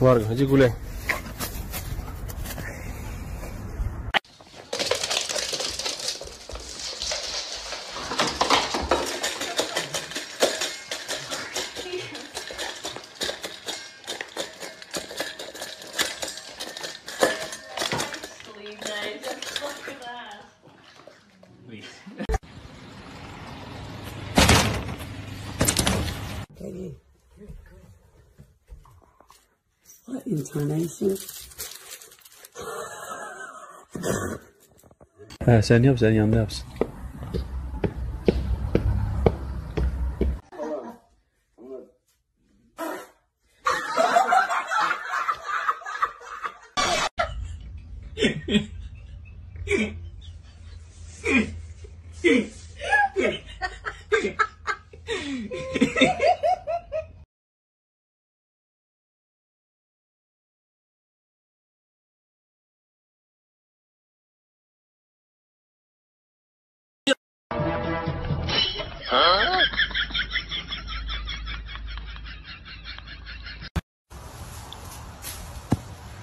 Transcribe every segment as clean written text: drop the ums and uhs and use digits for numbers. warga haji gulai. What in tarnation? Sen yanında yapsın. Huh?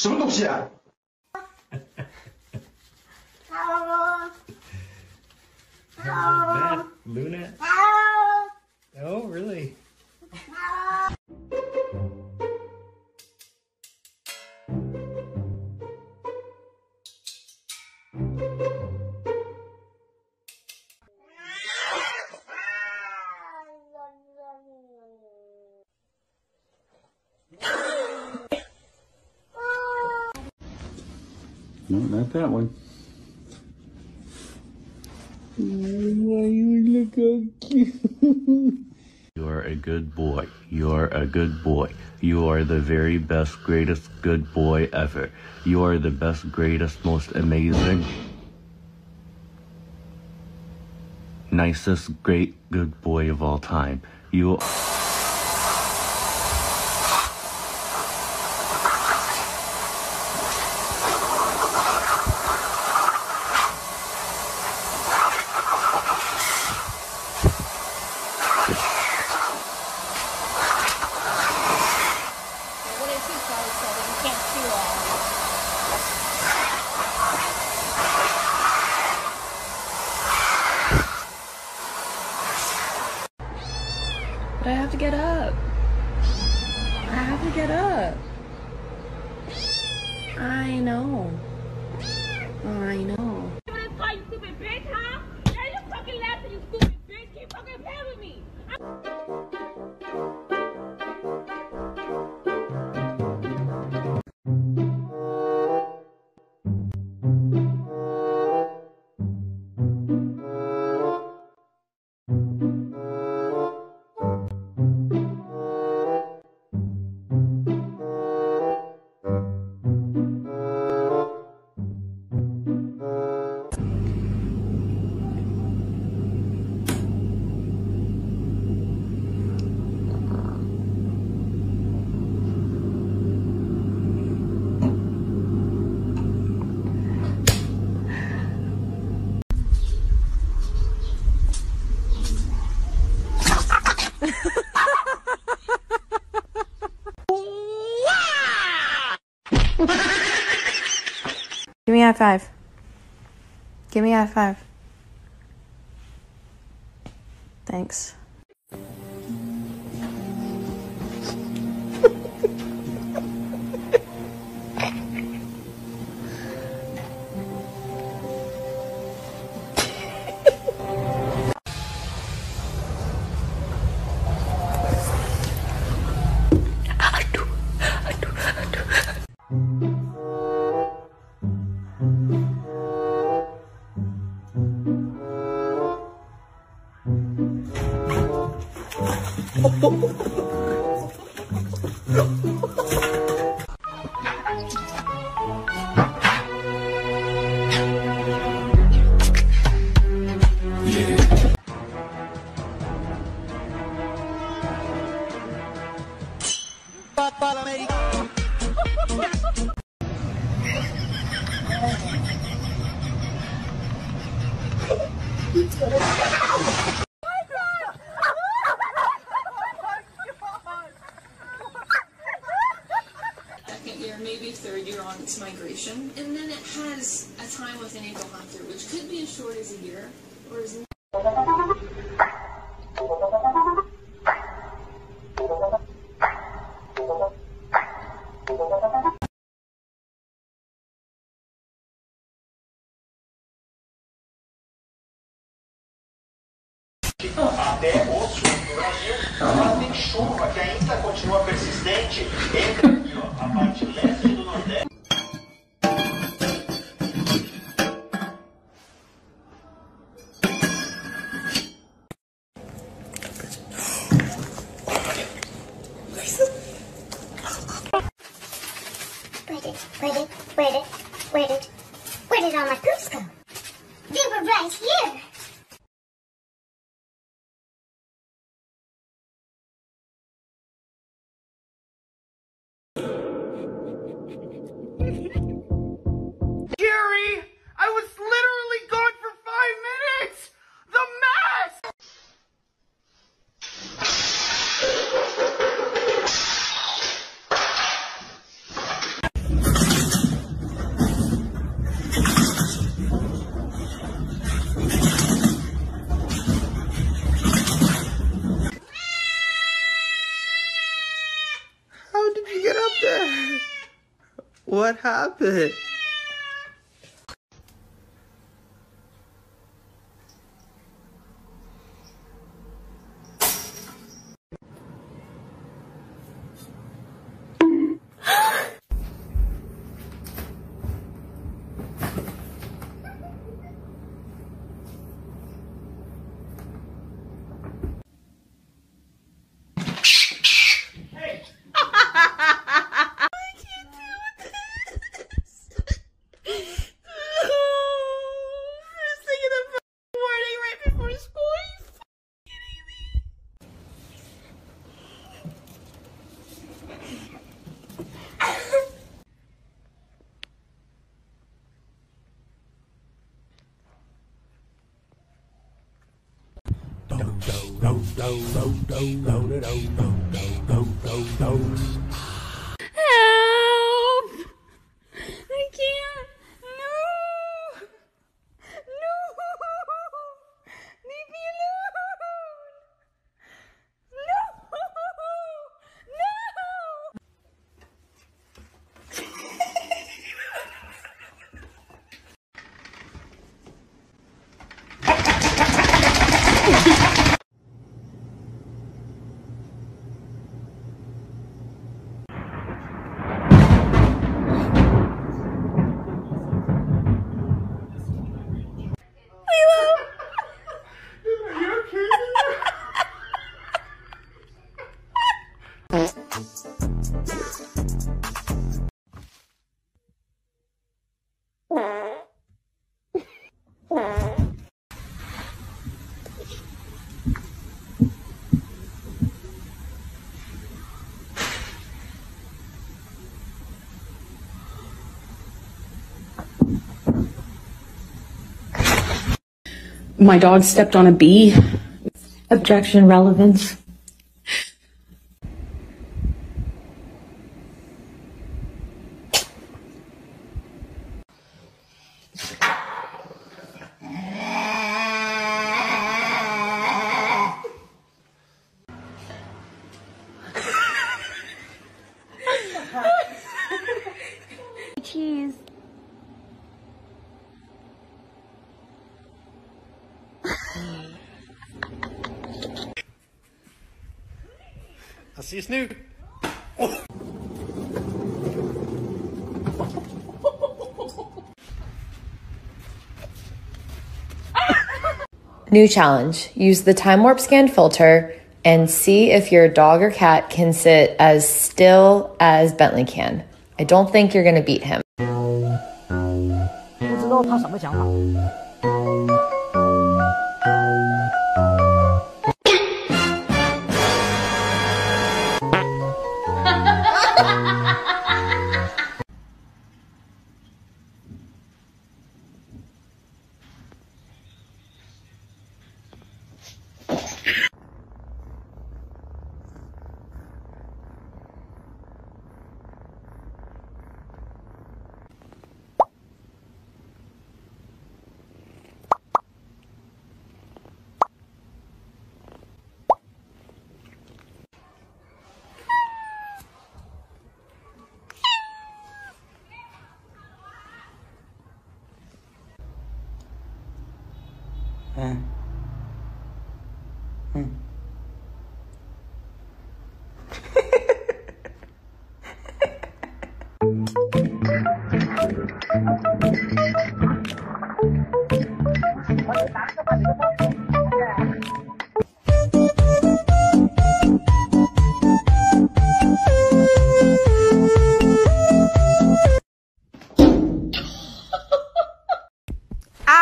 什么东西啊？Luna? Oh, really? No, not that one. Oh, you look how cute. You're a good boy. You're a good boy. You are the very best, greatest good boy ever. You are the best, greatest, most amazing, nicest, great, good boy of all time. You are... But I have to get up. I have to get up. I know. I know. You stupid bitch, huh? Yeah, you fucking laughing, you stupid bitch. Keep fucking playing with me. Give me a high five. Give me a high five. Thanks. Migration, and then it has a time with an ankle hunter, which could be as short as a year or as até outro por aí, mas chuva que ainda continua persistente entre aqui, ó, a parte leste do Nordeste. Where did all my poops go? They were right here. Gary, I was literally gone for 5 minutes. The mess. What happened? Help! I can't. No! No! Leave me alone! No! No! My dog stepped on a bee. Objection relevant. cheese. I'll see you, Snoop. Oh. New challenge. Use the time warp scan filter and see if your dog or cat can sit as still as Bentley can. I don't think you're gonna beat him.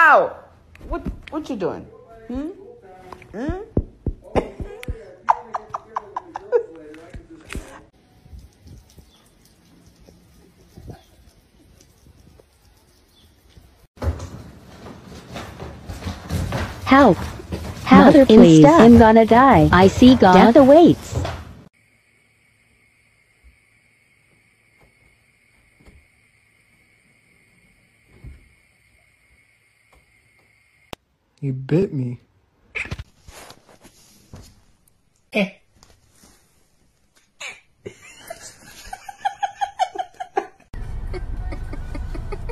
Ow! What you doing? Hmm? Hmm? Help! Help! Mother, please! I'm gonna die! I see God! Death awaits! You bit me.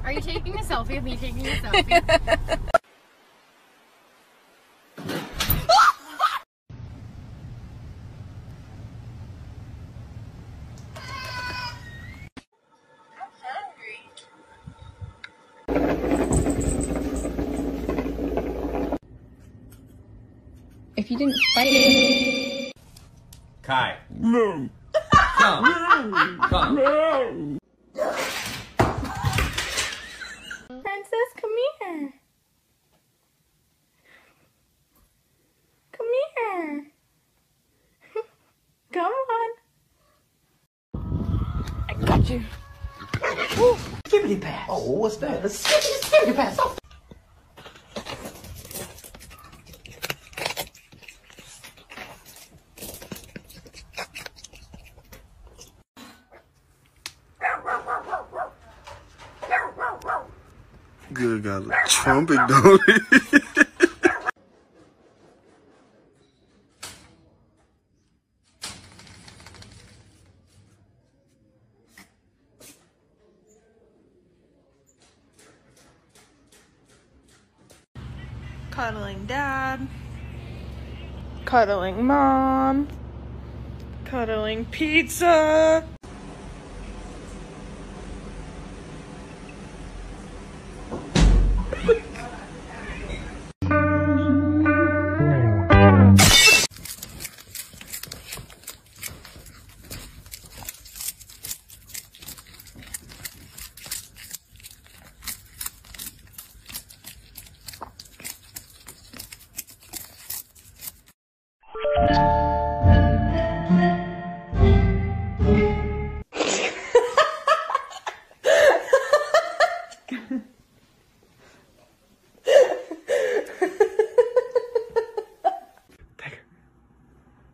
Are you taking a selfie of me taking a selfie? If you didn't fight me. Kai. No. Come. Come. No. Princess, come here. Come here. Come on. I got you. Ooh, skibbity pass. Oh, what's that? The skibbity pass. Oh. Good God, trumpet, don't it? Cuddling Dad, cuddling Mom, cuddling pizza.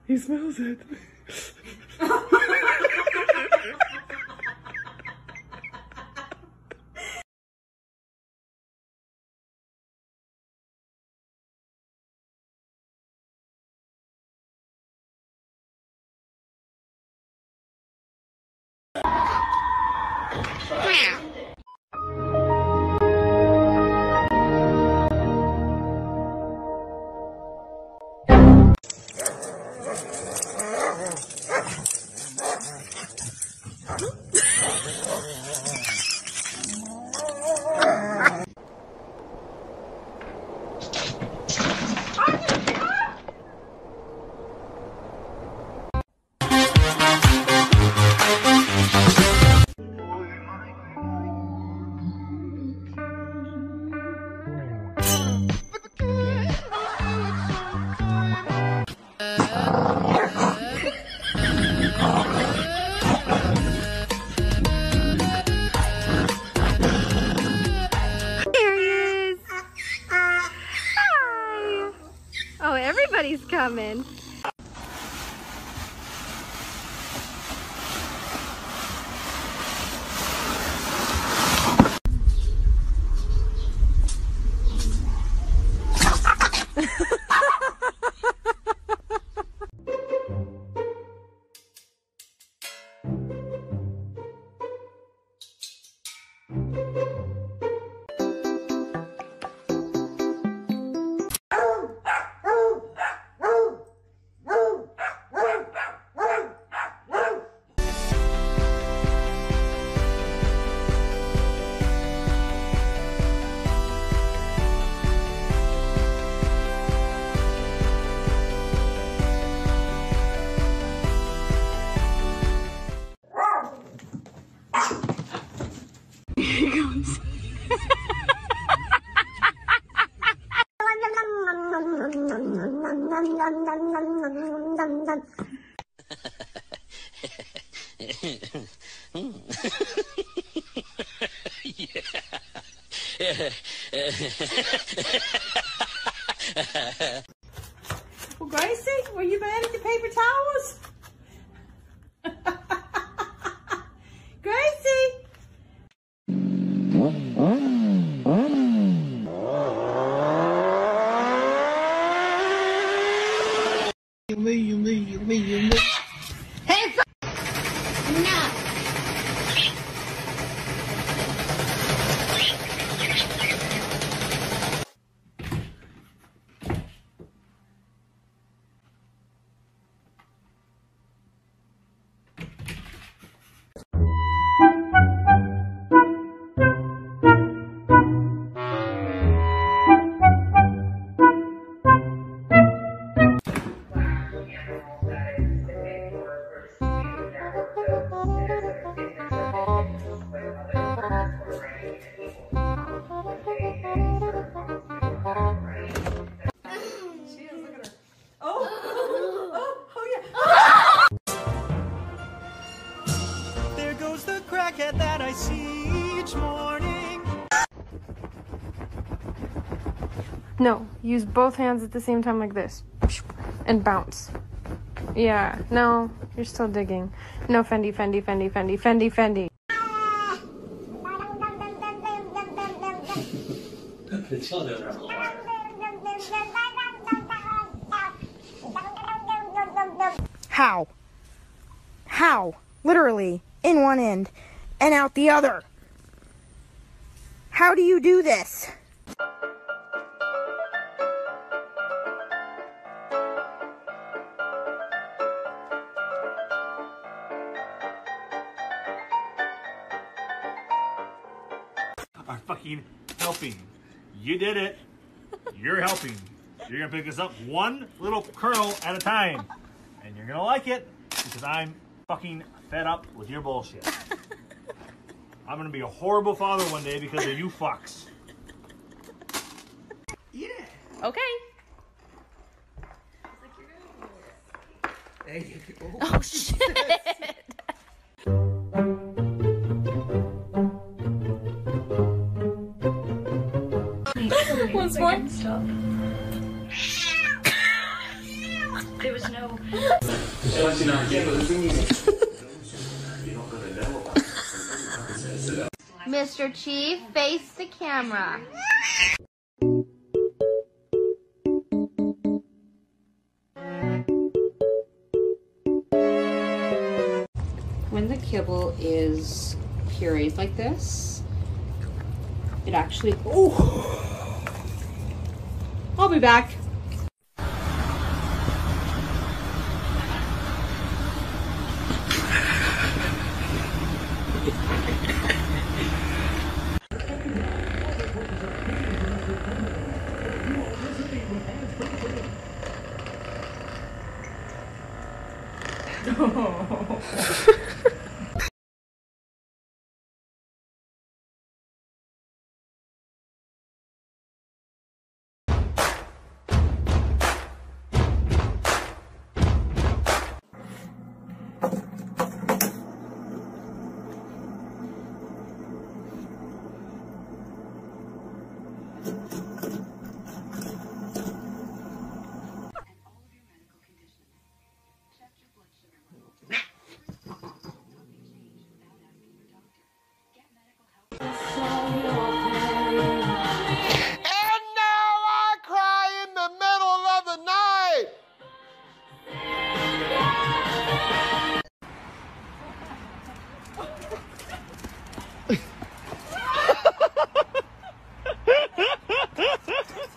He smells it. Somebody's coming. Well, Gracie, were you mad at the paper towels? No, use both hands at the same time like this and bounce. Yeah, no, you're still digging. No, Fendi, Fendi, Fendi, Fendi, Fendi, Fendi. How? How? Literally, in one end and out the other. How do you do this? Are fucking helping. You did it. You're helping. You're gonna pick this up one little curl at a time. And you're gonna like it because I'm fucking fed up with your bullshit. I'm gonna be a horrible father one day because of you fucks. Yeah. Okay. Hey, oh shit. Once more. There was no. Mr. Chief, face the camera. When the kibble is pureed like this, it actually. Oh. I'll be back.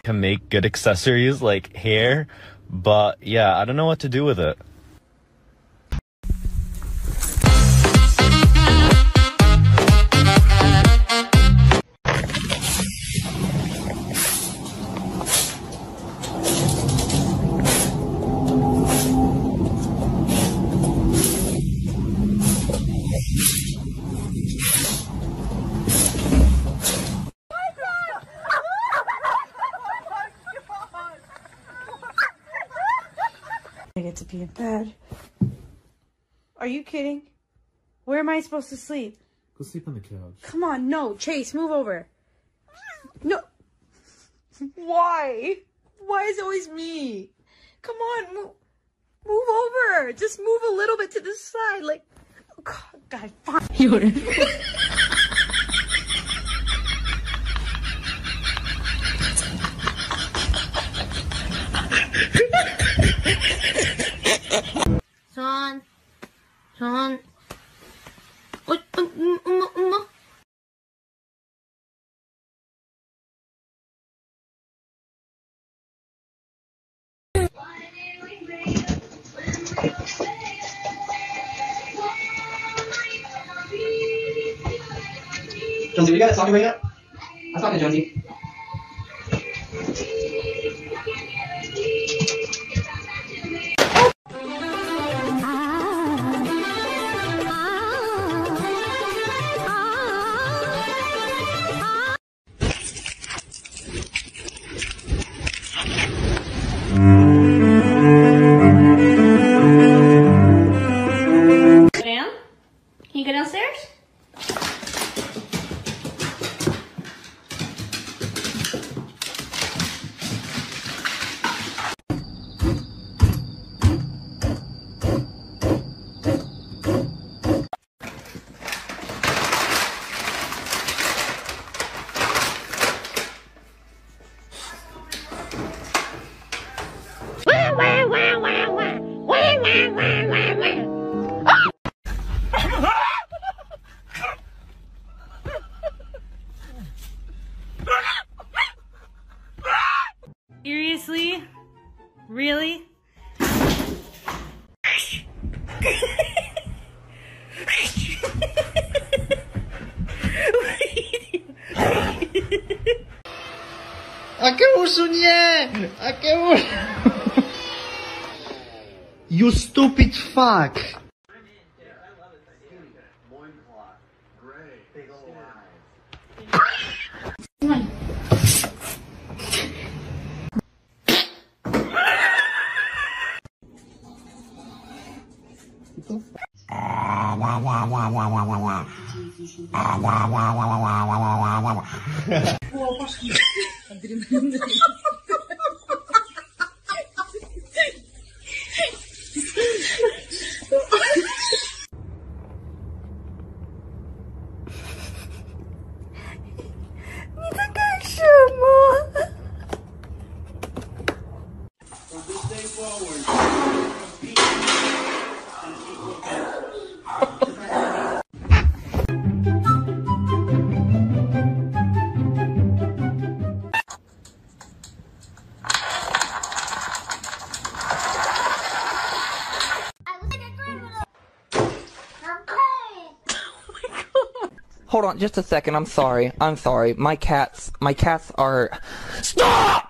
can make good accessories like hair, but yeah, I don't know what to do with it. I get to be in bed. Are you kidding? Where am I supposed to sleep? Go sleep on the couch. Come on, no. Chase, move over. No. Why? Why is it always me? Come on, move over. Just move a little bit to the side. Like, oh God, fine. You're... Sean. What? Jonesy, we got a song to bring up? I was talking to Jonesy. Seriously? Really? You stupid fuck! Hold on just a second, I'm sorry. My cats are... Stop!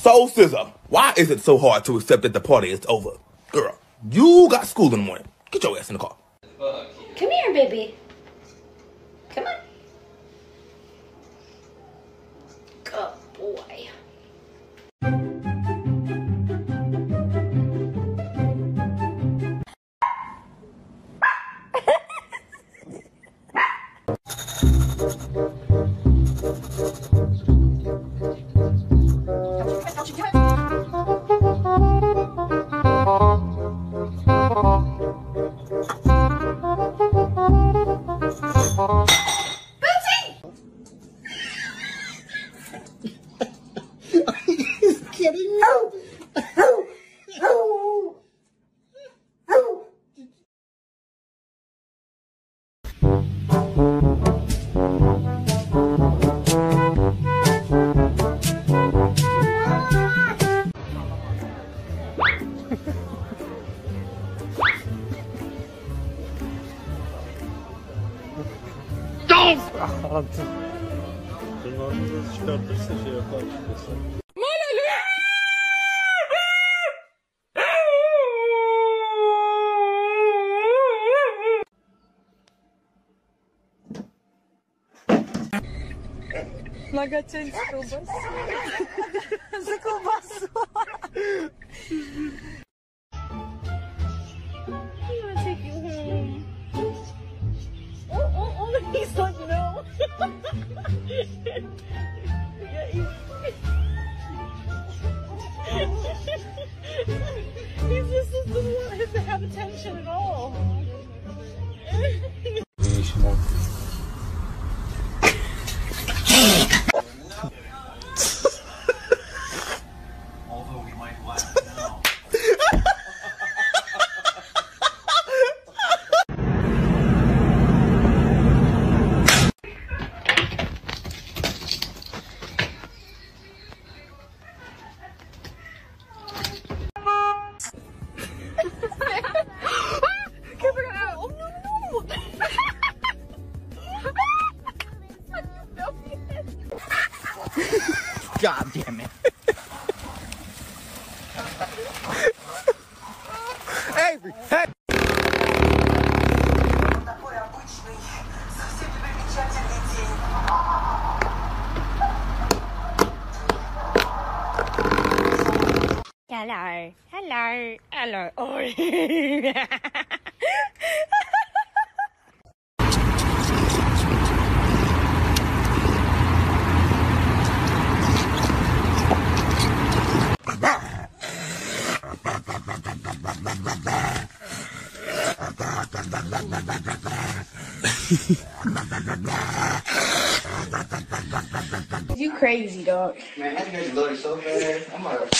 Soul Scissor, why is it so hard to accept that the party is over? Girl, you got school in the morning. Get your ass in the car. Come here, baby. Come on. Good boy. God. Tırnağını çıkartırsa şey yapar çıkıyorsa. Много тень с колбасой. За колбасу. He's like, no. He's just doesn't want him to have attention at all. Although we might laugh now. God damn it. Avery, hey! Hello, hello, hello. Oh. You crazy, dog. Man, that girl's loaded so bad. I'm out.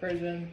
Prison.